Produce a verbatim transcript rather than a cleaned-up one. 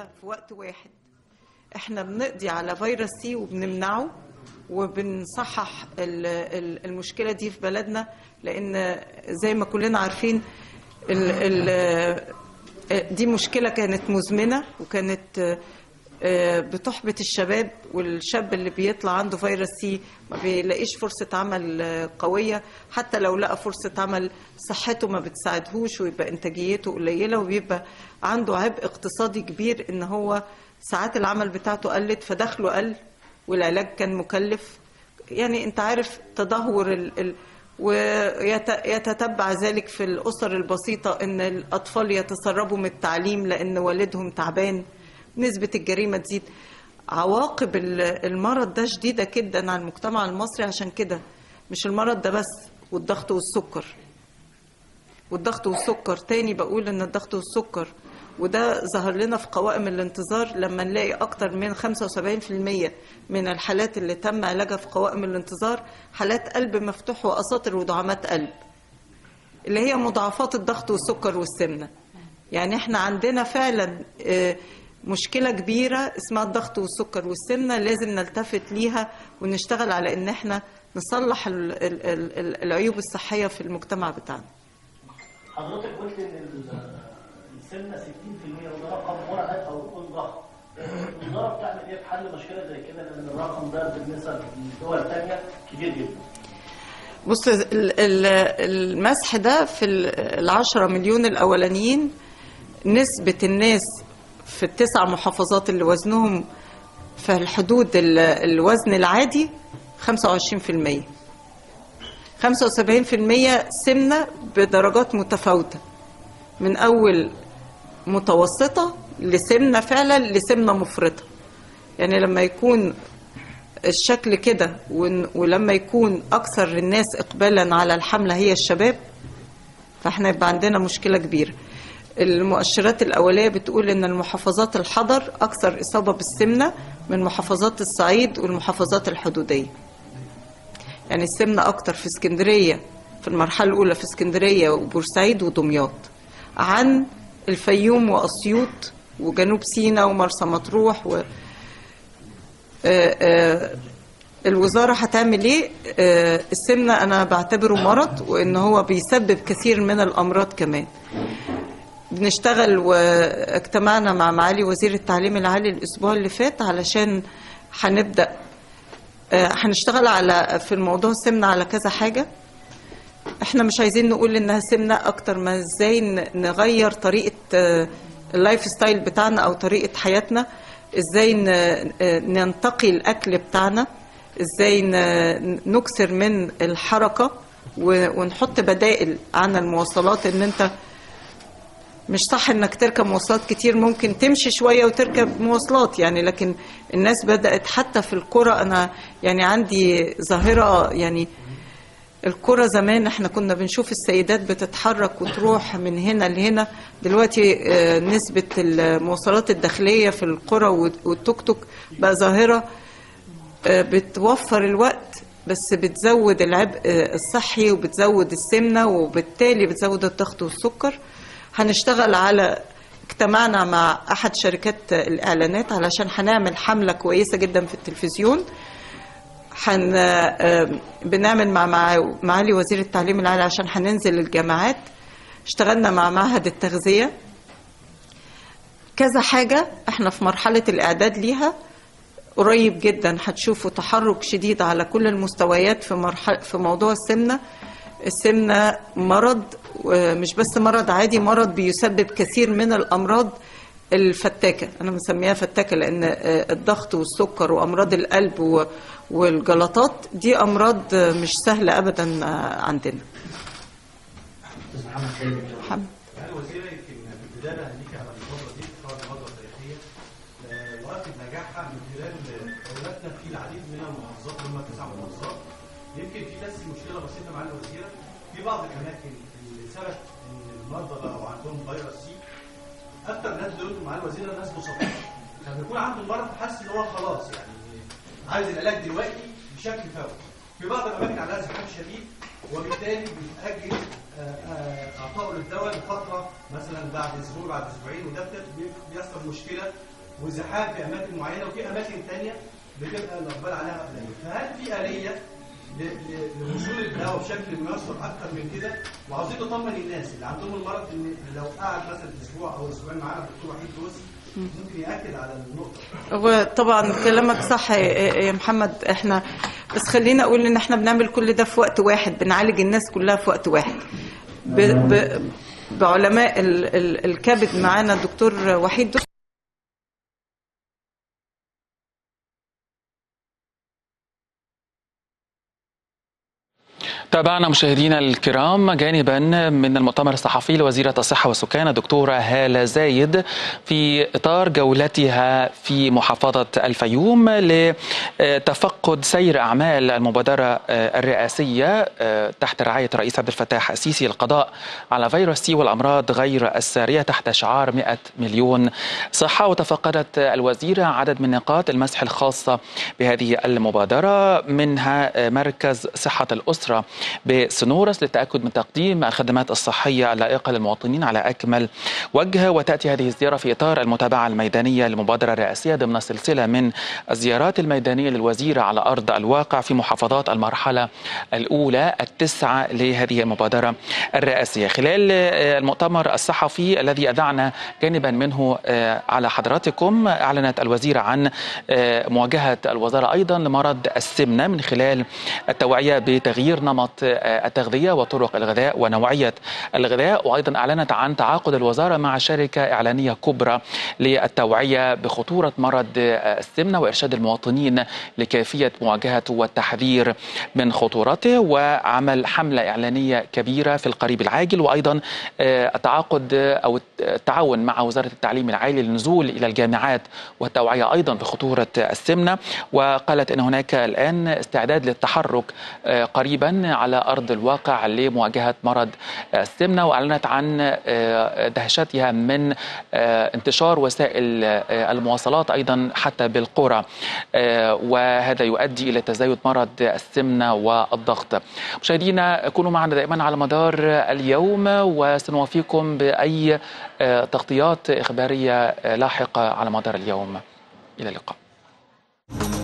كده في وقت واحد. احنا بنقضي على فيروس سي وبنمنعه وبنصحح المشكلة دي في بلدنا، لأن زي ما كلنا عارفين دي مشكلة كانت مزمنة وكانت بتحبط الشباب، والشاب اللي بيطلع عنده فيروس سي ما بيلاقيش فرصة عمل قوية، حتى لو لقى فرصة عمل صحته ما بتساعدهوش ويبقى إنتاجيته قليلة وبيبقى عنده عبء اقتصادي كبير، إن هو ساعات العمل بتاعته قلت فدخله قل والعلاج كان مكلف. يعني أنت عارف تدهور ال ال ويتتبع ذلك في الأسر البسيطة، إن الأطفال يتسربوا من التعليم لأن والدهم تعبان، نسبة الجريمة تزيد. عواقب المرض ده شديدة جدا على المجتمع المصري. عشان كده مش المرض ده بس، والضغط والسكر والضغط والسكر تاني بقول ان الضغط والسكر، وده ظهر لنا في قوائم الانتظار لما نلاقي اكتر من خمسة وسبعين بالمية من الحالات اللي تم علاجها في قوائم الانتظار حالات قلب مفتوح واساطر ودعامات قلب، اللي هي مضاعفات الضغط والسكر والسمنة. يعني احنا عندنا فعلا اه مشكلة كبيرة اسمها الضغط والسكر والسمنة، لازم نلتفت ليها ونشتغل على ان احنا نصلح ال ال ال العيوب الصحية في المجتمع بتاعنا. حضرتك قلت ان السمنة ستين بالمية وده رقم مرعب او يكون ضغط. الوزارة بتعمل ايه في حل مشكلة زي كده، لان الرقم ده بالنسبة للدول الثانية كبير جدا؟ بص، المسح ده في العشرة مليون الاولانيين نسبة الناس في التسع محافظات اللي وزنهم في الحدود الوزن العادي خمسة وعشرين بالمية، خمسة وسبعين بالمية سمنة بدرجات متفاوتة من أول متوسطة لسمنة فعلا لسمنة مفرطة. يعني لما يكون الشكل كده ولما يكون أكثر الناس إقبالا على الحملة هي الشباب، فإحنا يبقى عندنا مشكلة كبيرة. المؤشرات الأولية بتقول إن المحافظات الحضر أكثر إصابة بالسمنة من محافظات الصعيد والمحافظات الحدودية. يعني السمنة أكثر في اسكندرية في المرحلة الأولى، في اسكندرية وبورسعيد ودمياط، عن الفيوم وأسيوط وجنوب سيناء ومرسى مطروح. و الوزارة هتعمل إيه؟ السمنة أنا بعتبره مرض، وإن هو بيسبب كثير من الأمراض كمان. بنشتغل واجتمعنا مع معالي وزير التعليم العالي الاسبوع اللي فات علشان هنبدا هنشتغل على في الموضوع السمنه على كذا حاجه. احنا مش عايزين نقول انها سمنه اكتر ما ازاي نغير طريقه اللايف ستايل بتاعنا او طريقه حياتنا، ازاي ننتقي الاكل بتاعنا، ازاي نكسر من الحركه ونحط بدائل عن المواصلات. ان انت مش صح انك تركب مواصلات كتير، ممكن تمشي شويه وتركب مواصلات يعني، لكن الناس بدات حتى في القرى. انا يعني عندي ظاهره، يعني القرى زمان احنا كنا بنشوف السيدات بتتحرك وتروح من هنا لهنا، دلوقتي نسبه المواصلات الداخليه في القرى والتوك توك بقى ظاهره بتوفر الوقت بس بتزود العبء الصحي وبتزود السمنه وبالتالي بتزود الضغط والسكر. هنشتغل على اجتماعنا مع أحد شركات الإعلانات علشان هنعمل حملة كويسة جدا في التلفزيون. حن بنعمل مع معالي وزير التعليم العالي عشان هننزل الجامعات. اشتغلنا مع معهد التغذية كذا حاجة احنا في مرحلة الإعداد ليها. قريب جدا هتشوفوا تحرك شديد على كل المستويات في مرحلة في موضوع السمنة. السمنة مرض، مش بس مرض عادي، مرض بيسبب كثير من الأمراض الفتاكة. أنا مسميها فتاكة لأن الضغط والسكر وأمراض القلب والجلطات دي أمراض مش سهلة أبدا عندنا. محمد الوزيرة، يمكن بالبداية هنيجي على الفترة دي طبعا فترة تاريخية وقفت نجاحها من خلال دولتنا في العديد من المحافظات، هم تسع محافظات. يمكن في بس مشكلة بسيطة مع الوزيرة، في بعض الأماكن سبب ان المرضى بقوا عندهم فيروس سي اكتر ناس دلوقتي مع الوزيره ناس مصابين، لما يكون عنده المرض حاسس ان هو خلاص يعني عايز العلاج دلوقتي بشكل فوري. في بعض الاماكن عليها زحام شديد وبالتالي بيتاجل اعطائه للدواء لفتره مثلا بعد اسبوع بعد اسبوعين، وده بيحصل مشكله وزحام في اماكن معينه، وفي اماكن ثانيه بتبقى الاقبال عليها قليل. فهل في اليه لوصول الدواء بشكل ميسر اكتر من كده؟ وعاوزين نطمن الناس اللي عندهم المرض ان لو قعد مثلا اسبوع او اسبوعين معانا الدكتور وحيد دوس ممكن ياكد على النقطه. طبعا كلامك صح يا محمد، احنا بس خلينا اقول ان احنا بنعمل كل ده في وقت واحد، بنعالج الناس كلها في وقت واحد ب... ب... بعلماء ال... ال... الكبد معانا الدكتور وحيد دوس. تابعنا مشاهدينا الكرام جانبا من المؤتمر الصحفي لوزيرة الصحة والسكان الدكتورة هاله زايد في إطار جولتها في محافظة الفيوم لتفقد سير أعمال المبادرة الرئاسية تحت رعاية الرئيس عبد الفتاح السيسي للقضاء على فيروس سي والأمراض غير السارية تحت شعار مئة مليون صحة. وتفقدت الوزيرة عدد من نقاط المسح الخاصة بهذه المبادرة، منها مركز صحة الأسرة بسنورس للتأكد من تقديم الخدمات الصحية اللائقة للمواطنين على أكمل وجه. وتأتي هذه الزيارة في إطار المتابعة الميدانية للمبادرة الرئاسية ضمن سلسلة من الزيارات الميدانية للوزيرة على أرض الواقع في محافظات المرحلة الأولى التسعة لهذه المبادرة الرئاسية. خلال المؤتمر الصحفي الذي أذعنا جانبا منه على حضراتكم، أعلنت الوزيرة عن مواجهة الوزارة أيضا لمرض السمنة من خلال التوعية بتغيير نمط التغذية وطرق الغذاء ونوعية الغذاء. وأيضا أعلنت عن تعاقد الوزارة مع شركة إعلانية كبرى للتوعية بخطورة مرض السمنة وإرشاد المواطنين لكيفية مواجهته والتحذير من خطورته، وعمل حملة إعلانية كبيرة في القريب العاجل. وأيضا التعاقد أو التعاون مع وزارة التعليم العالي للنزول إلى الجامعات والتوعية أيضا بخطورة السمنة. وقالت أن هناك الآن استعداد للتحرك قريبا على أرض الواقع لمواجهة مرض السمنة، وأعلنت عن دهشتها من انتشار وسائل المواصلات أيضا حتى بالقرى، وهذا يؤدي إلى تزايد مرض السمنة والضغط. مشاهدينا كونوا معنا دائما على مدار اليوم، وسنوافيكم بأي تغطيات إخبارية لاحقة على مدار اليوم. إلى اللقاء.